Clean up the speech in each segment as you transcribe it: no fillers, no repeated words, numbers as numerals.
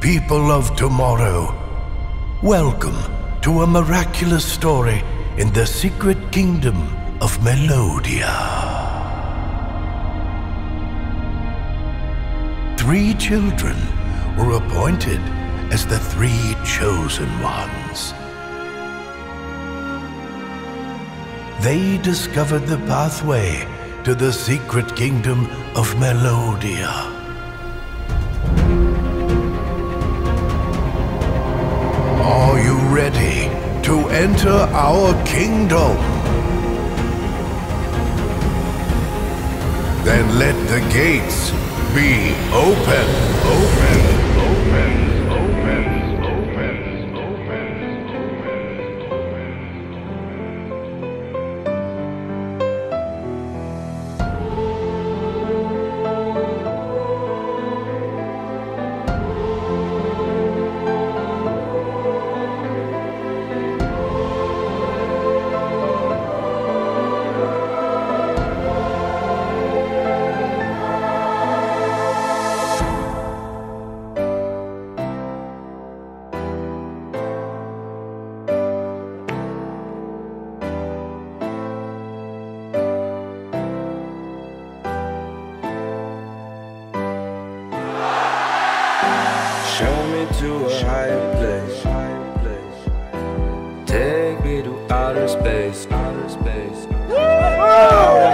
People of tomorrow, welcome to a miraculous story in the secret kingdom of Melodia. 3 children were appointed as the 3 chosen ones. They discovered the pathway to the secret kingdom of Melodia. Are you ready to enter our kingdom? Then let the gates be open, to a higher place. Take me to outer space. I want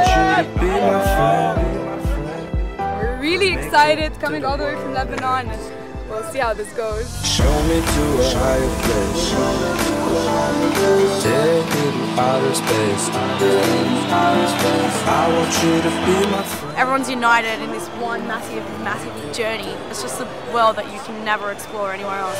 you to be my friend. We're really excited, coming all the way from Lebanon, and we'll see how this goes. Show me to a higher place. Take me to outer space. I want you to be my friend. Everyone's united in this one massive, massive journey. It's just a world that you can never explore anywhere else.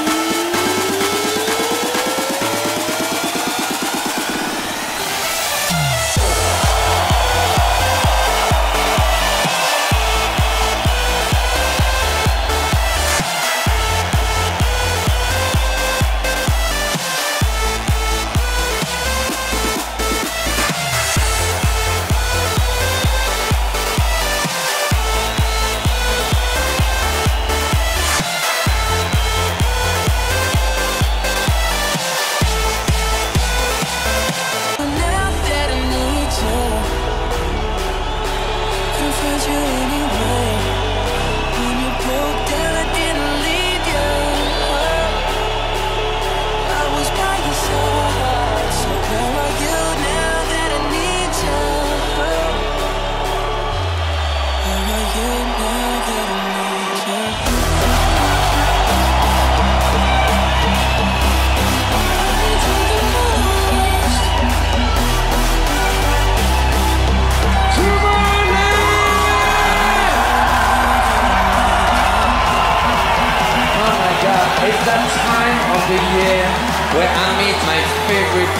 All together, baby. Let's go. It's that time of the year where I meet my favorite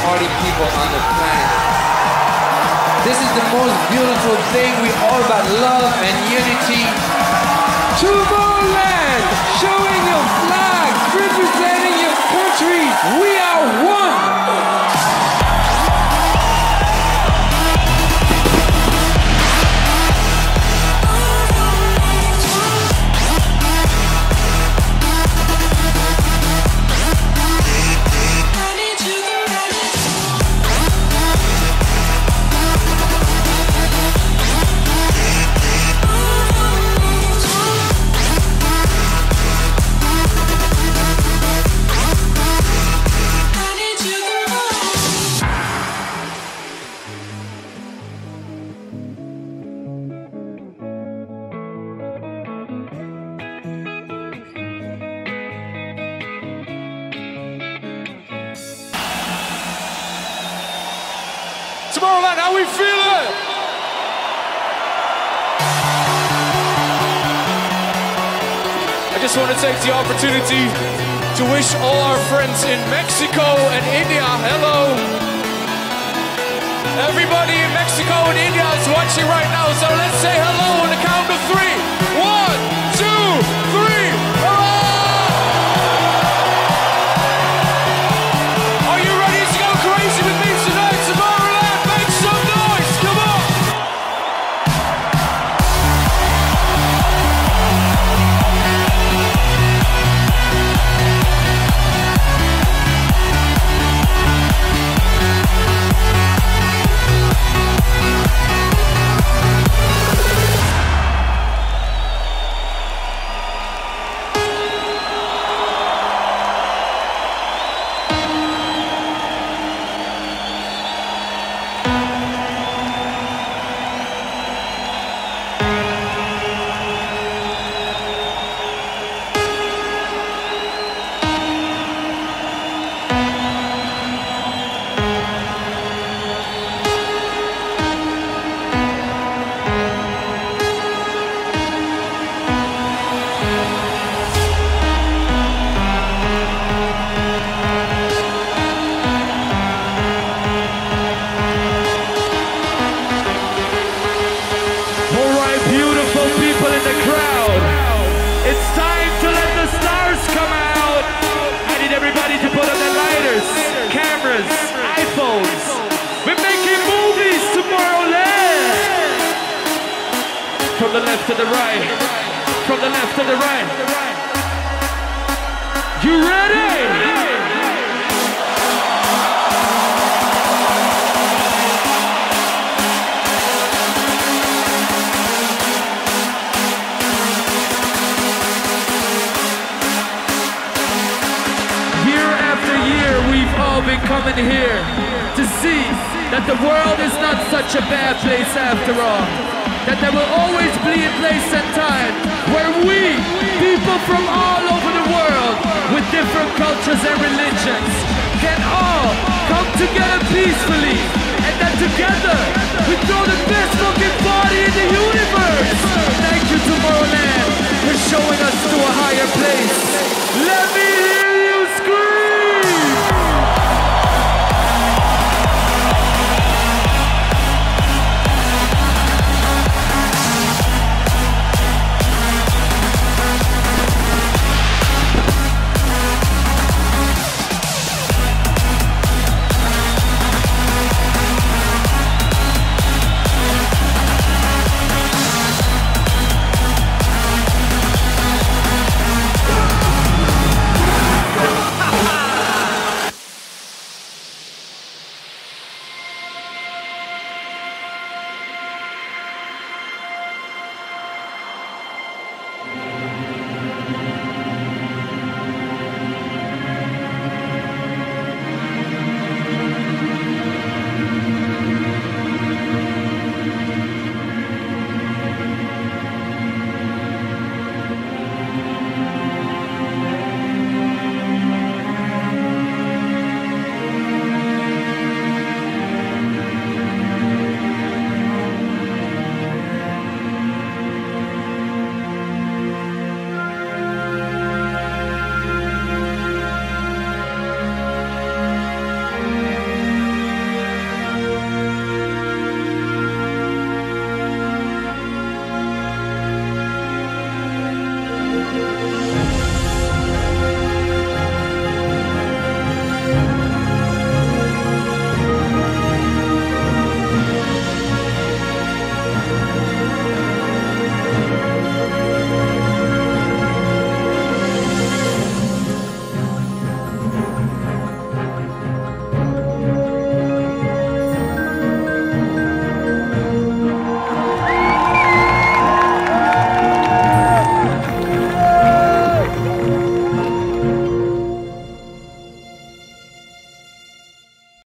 party people on the planet. This is the most beautiful thing. We all about love and unity. Tomorrowland, showing your flag, representing your country. We are one. Tomorrowland, how we feeling? I just want to take the opportunity to wish all our friends in Mexico and India, hello. Everybody in Mexico and India is watching right now, so let's say hello on the count of three. 1, 2, 3, hello! Are you ready to go crazy with me tonight, Tomorrowland? Make some noise, come on! From the left to the right, from the left to the right. You ready? Year after year, we've all been coming here to see that the world is not such a bad place after all. That there will always be a place and time where we, people from all over the world, with different cultures and religions, can all come together peacefully, and that together we throw the best fucking party in the universe! Thank you, Tomorrowland, for showing us to a higher place.